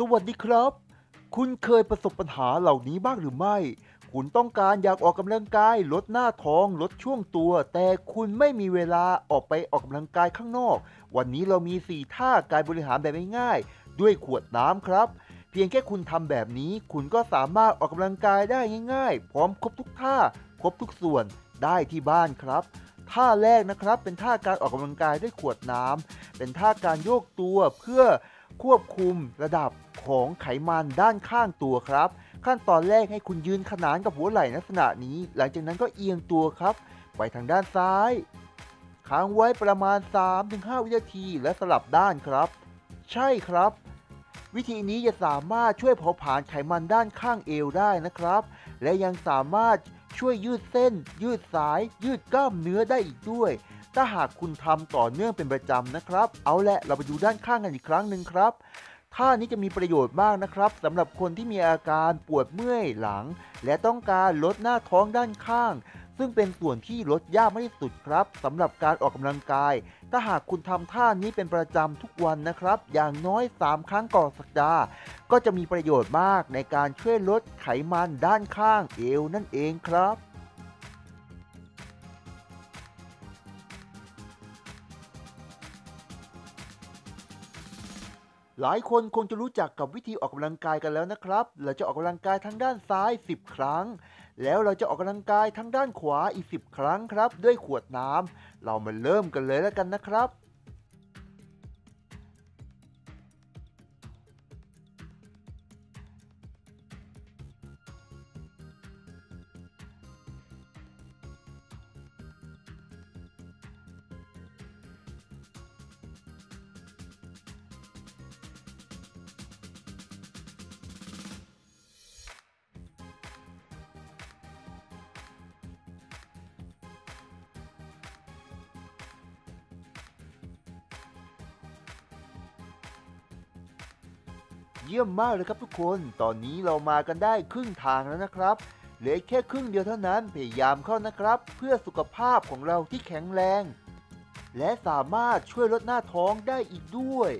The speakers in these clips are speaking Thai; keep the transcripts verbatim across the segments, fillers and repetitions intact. สวัสดีครับคุณเคยประสบปัญหาเหล่านี้บ้างหรือไม่คุณต้องการอยากออกกำลังกายลดหน้าท้องลดช่วงตัวแต่คุณไม่มีเวลาออกไปออกกำลังกายข้างนอกวันนี้เรามีสี่ท่าการบริหารแบบง่ายๆด้วยขวดน้ำครับเพียงแค่คุณทำแบบนี้คุณก็สามารถออกกำลังกายได้ง่ายๆพร้อมครบทุกท่าครบทุกส่วนได้ที่บ้านครับท่าแรกนะครับเป็นท่าการออกกำลังกายด้วยขวดน้ำเป็นท่าการโยกตัวเพื่อควบคุมระดับของไขมันด้านข้างตัวครับขั้นตอนแรกให้คุณยืนขนานกับหัวไหล่ลักษณะนี้หลังจากนั้นก็เอียงตัวครับไปทางด้านซ้ายค้างไว้ประมาณ สามถึงห้า วินาทีและสลับด้านครับใช่ครับวิธีนี้จะสามารถช่วยเผาผลาญไขมันด้านข้างเอวได้นะครับและยังสามารถช่วยยืดเส้นยืดสายยืดกล้ามเนื้อได้อีกด้วยถ้าหากคุณทำต่อเนื่องเป็นประจำนะครับเอาแหละเราไปดูด้านข้างกันอีกครั้งหนึ่งครับท่านี้จะมีประโยชน์มากนะครับสำหรับคนที่มีอาการปวดเมื่อยหลังและต้องการลดหน้าท้องด้านข้างซึ่งเป็นส่วนที่ลดยากมากที่สุดครับสำหรับการออกกำลังกายถ้าหากคุณทำท่านี้เป็นประจำทุกวันนะครับอย่างน้อยสามครั้งต่อสัปดาห์ก็จะมีประโยชน์มากในการช่วยลดไขมันด้านข้างเอวนั่นเองครับหลายคนคงจะรู้จักกับวิธีออกกำลังกายกันแล้วนะครับเราจะออกกำลังกายทางด้านซ้ายสิบครั้งแล้วเราจะออกกำลังกายทางด้านขวาอีกสิบครั้งครับด้วยขวดน้ำเรามาเริ่มกันเลยแล้วกันนะครับเยี่ยมมากเลยครับทุกคนตอนนี้เรามากันได้ครึ่งทางแล้วนะครับเหลือแค่ครึ่งเดียวเท่านั้นพยายามเข้านะครับเพื่อสุขภาพของเราที่แข็งแรงและสามารถช่วยลดหน้าท้องได้อีกด้วย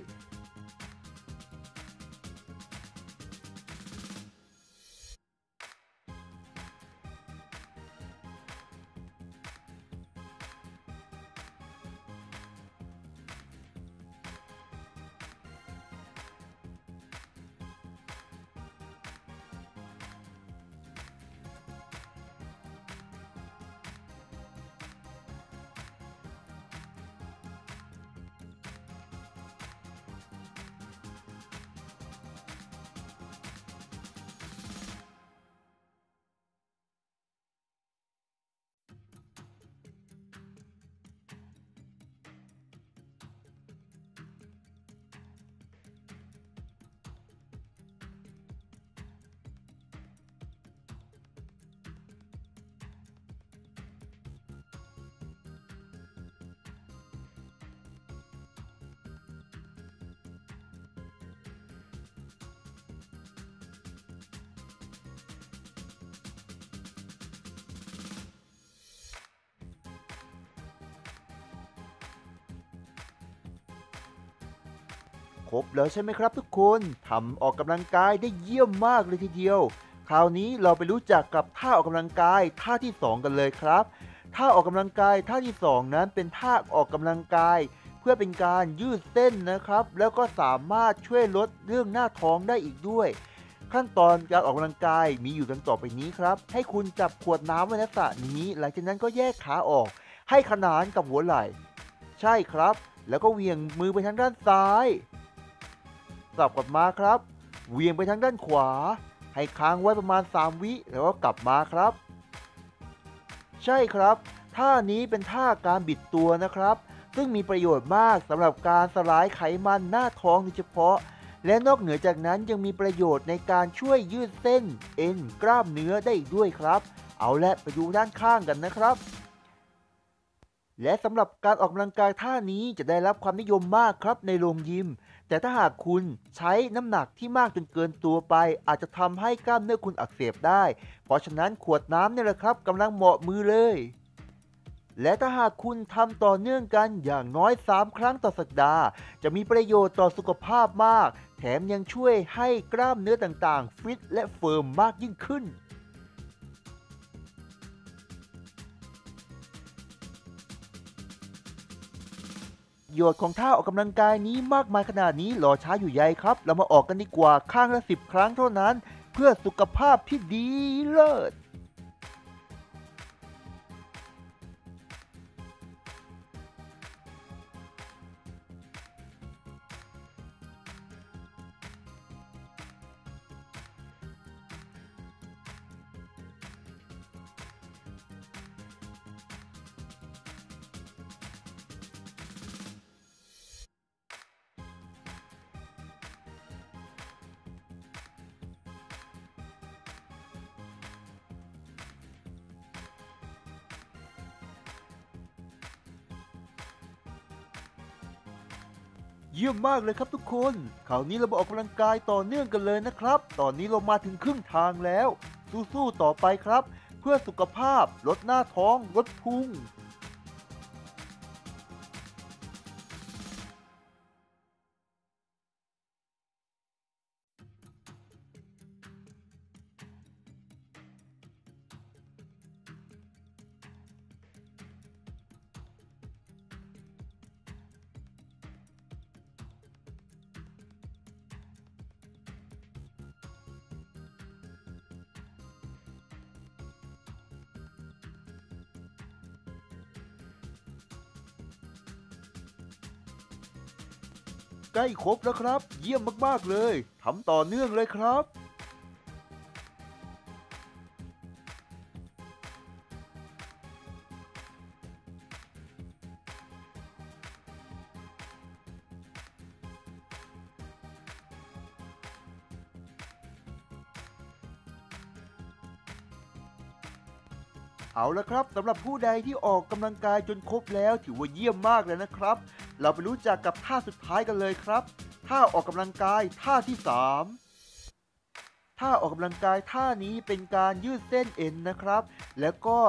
ครบแล้วใช่ไหมครับทุกคนทำออกกำลังกายได้เยี่ยมมากเลยทีเดียวคราวนี้เราไปรู้จักกับท่าออกกำลังกายท่าที่สองกันเลยครับท่าออกกำลังกายท่าที่สองนั้นเป็นท่าออกกำลังกายเพื่อเป็นการยืดเส้นนะครับแล้วก็สามารถช่วยลดเรื่องหน้าท้องได้อีกด้วยขั้นตอนการออกกำลังกายมีอยู่ดังต่อไปนี้ครับให้คุณจับขวดน้ำไว้ในสระนี้หลังจากนั้นก็แยกขาออกให้ขนานกับหัวไหล่ใช่ครับแล้วก็เวียงมือไปทางด้านซ้ายกลับกลับมาครับเวียงไปทางด้านขวาให้ค้างไว้ประมาณสามวิแล้วก็กลับมาครับใช่ครับท่านี้เป็นท่าการบิดตัวนะครับซึ่งมีประโยชน์มากสำหรับการสลายไขมันหน้าท้องโดยเฉพาะและนอกเหนือจากนั้นยังมีประโยชน์ในการช่วยยืดเส้นเอ็นกล้ามเนื้อได้อีกด้วยครับเอาละไปดูด้านข้างกันนะครับและสำหรับการออกกำลังกายท่านี้จะได้รับความนิยมมากครับในโรงยิมแต่ถ้าหากคุณใช้น้ำหนักที่มากจนเกินตัวไปอาจจะทำให้กล้ามเนื้อคุณอักเสบได้เพราะฉะนั้นขวดน้ำเนี่ยแหละครับกำลังเหมาะมือเลย และถ้าหากคุณทำต่อเนื่องกันอย่างน้อยสามครั้งต่อสัปดาห์จะมีประโยชน์ต่อสุขภาพมากแถมยังช่วยให้กล้ามเนื้อต่างๆฟิตและเฟิร์มมากยิ่งขึ้นประโยชน์ของท่าออกกำลังกายนี้มากมายขนาดนี้รอช้าอยู่ใหญ่ครับเรามาออกกันดีกว่าข้างละสิบครั้งเท่านั้นเพื่อสุขภาพที่ดีเลิศเยี่ยมมากเลยครับทุกคนคราวนี้เราออกกำลังกายต่อเนื่องกันเลยนะครับตอนนี้เรามาถึงครึ่งทางแล้วสู้ๆต่อไปครับเพื่อสุขภาพลดหน้าท้องลดพุงใกล้ครบแล้วครับเยี่ยมมากๆเลยทำต่อเนื่องเลยครับเอาละครับสำหรับผู้ใดที่ออกกำลังกายจนครบแล้วถือว่าเยี่ยมมากเลยนะครับเราไปรู้จักกับท่าสุดท้ายกันเลยครับท่าออกกำลังกายท่าที่สามท่าออกกำลังกายท่านี้เป็นการยืดเส้นเอ็นนะครับแล้วก็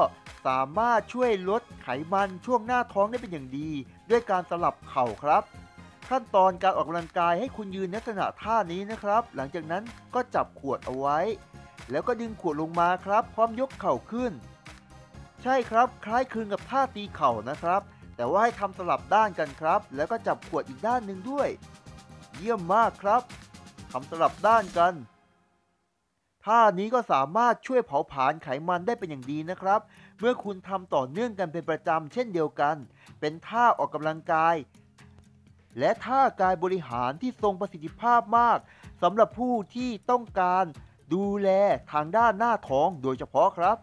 สามารถช่วยลดไขมันช่วงหน้าท้องได้เป็นอย่างดีด้วยการสลับเข่าครับขั้นตอนการออกกำลังกายให้คุณยืนในลักษณะท่านี้นะครับหลังจากนั้นก็จับขวดเอาไว้แล้วก็ดึงขวดลงมาครับพร้อมยกเข่าขึ้นใช่ครับคล้ายคลึงกับท่าตีเข่านะครับแต่ว่าให้ทำสลับด้านกันครับแล้วก็จับขวดอีกด้านหนึ่งด้วยเยี่ยมมากครับทำสลับด้านกันท่านี้ก็สามารถช่วยเผาผลาญไขมันได้เป็นอย่างดีนะครับเมื่อคุณทำต่อเนื่องกันเป็นประจำเช่นเดียวกันเป็นท่าออกกำลังกายและท่ากายบริหารที่ทรงประสิทธิภาพมากสำหรับผู้ที่ต้องการดูแลทางด้านหน้าท้องโดยเฉพาะครับ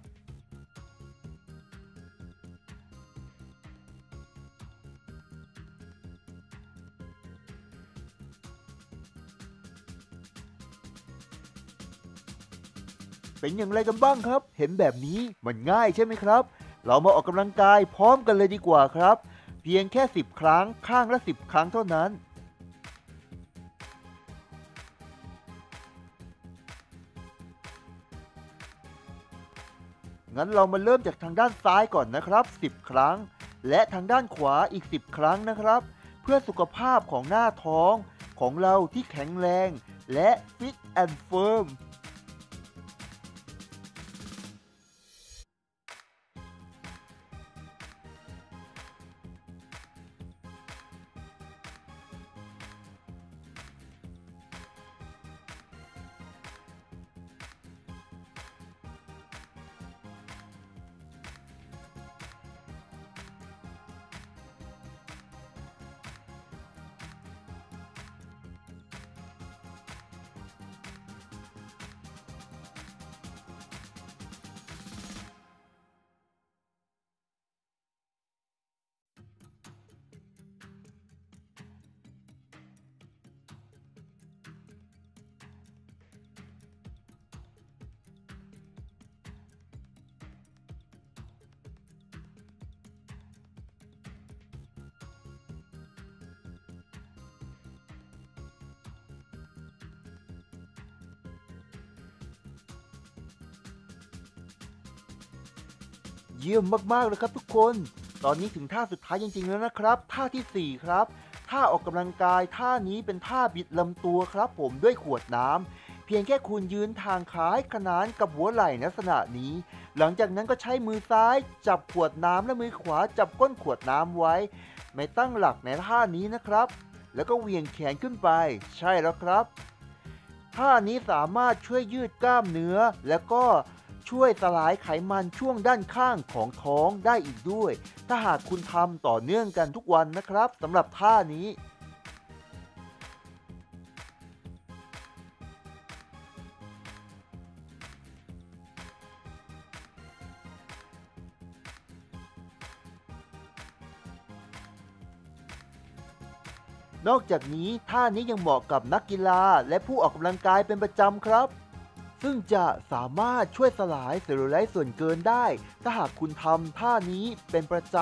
เป็นอย่างไรกันบ้างครับเห็นแบบนี้มันง่ายใช่ไหมครับเรามาออกกำลังกายพร้อมกันเลยดีกว่าครับเพียงแค่สิบครั้งข้างละสิบครั้งเท่านั้นงั้นเรามาเริ่มจากทางด้านซ้ายก่อนนะครับสิบครั้งและทางด้านขวาอีกสิบครั้งนะครับเพื่อสุขภาพของหน้าท้องของเราที่แข็งแรงและฟิตแอนด์เฟิร์มเยี่ยมมากๆเลยครับทุกคน ตอนนี้ถึงท่าสุดท้ายจริงๆแล้วนะครับท่าที่สี่ครับท่าออกกำลังกายท่านี้เป็นท่าบิดลำตัวครับผมด้วยขวดน้ำเพียงแค่คุณยืนทางคล้ายขนานกับหัวไหล่ลักษณะนี้หลังจากนั้นก็ใช้มือซ้ายจับขวดน้ำและมือขวาจับก้นขวดน้ำไว้ไม่ตั้งหลักในท่านี้นะครับแล้วก็เหวี่ยงแขนขึ้นไปใช่แล้วครับท่านี้สามารถช่วยยืดกล้ามเนื้อแล้วก็ช่วยสลายไขมันช่วงด้านข้างของท้องได้อีกด้วยถ้าหากคุณทำต่อเนื่องกันทุกวันนะครับสำหรับท่านี้นอกจากนี้ท่านี้ยังเหมาะกับนักกีฬาและผู้ออกกำลังกายเป็นประจำครับซึ่งจะสามารถช่วยสลายเซลลูไลท์ส่วนเกินได้ถ้าหากคุณทำท่านี้เป็นประจ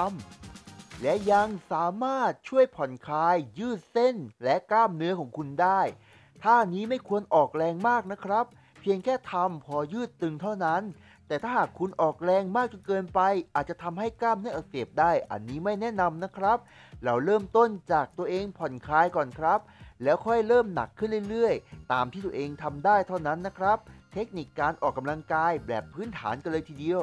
ำและยังสามารถช่วยผ่อนคลายยืดเส้นและกล้ามเนื้อของคุณได้ท่านี้ไม่ควรออกแรงมากนะครับเพียงแค่ทำพอยืดตึงเท่านั้นแต่ถ้าหากคุณออกแรงมากจนเกินไปอาจจะทำให้กล้ามเนื้ออักเสบได้อันนี้ไม่แนะนำนะครับเราเริ่มต้นจากตัวเองผ่อนคลายก่อนครับแล้วค่อยเริ่มหนักขึ้นเรื่อยๆตามที่ตัวเองทำได้เท่านั้นนะครับเทคนิคการออกกำลังกายแบบพื้นฐานกันเลยทีเดียว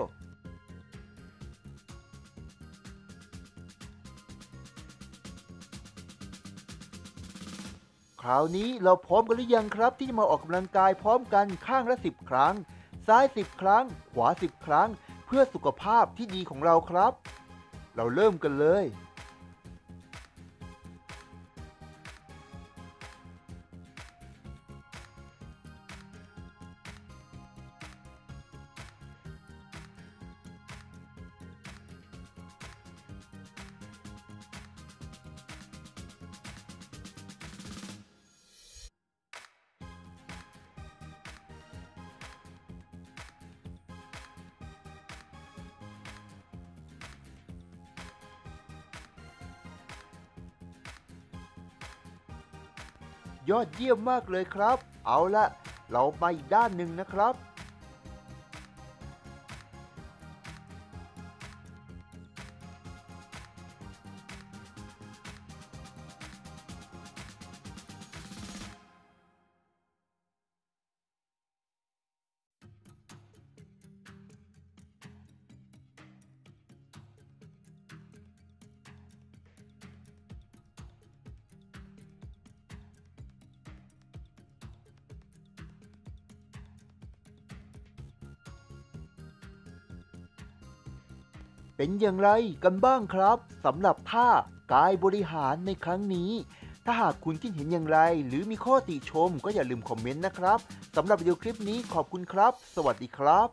คราวนี้เราพร้อมกันหรือยังครับที่จะมาออกกำลังกายพร้อมกันข้างละสิบครั้งซ้ายสิบครั้งขวาสิบครั้งเพื่อสุขภาพที่ดีของเราครับเราเริ่มกันเลยยอดเยี่ยมมากเลยครับเอาละเราไปอีกด้านหนึ่งนะครับเป็นอย่างไรกันบ้างครับสำหรับท่ากายบริหารในครั้งนี้ถ้าหากคุณคิดเห็นอย่างไรหรือมีข้อติชมก็อย่าลืมคอมเมนต์นะครับสำหรับวิดีโอคลิปนี้ขอบคุณครับสวัสดีครับ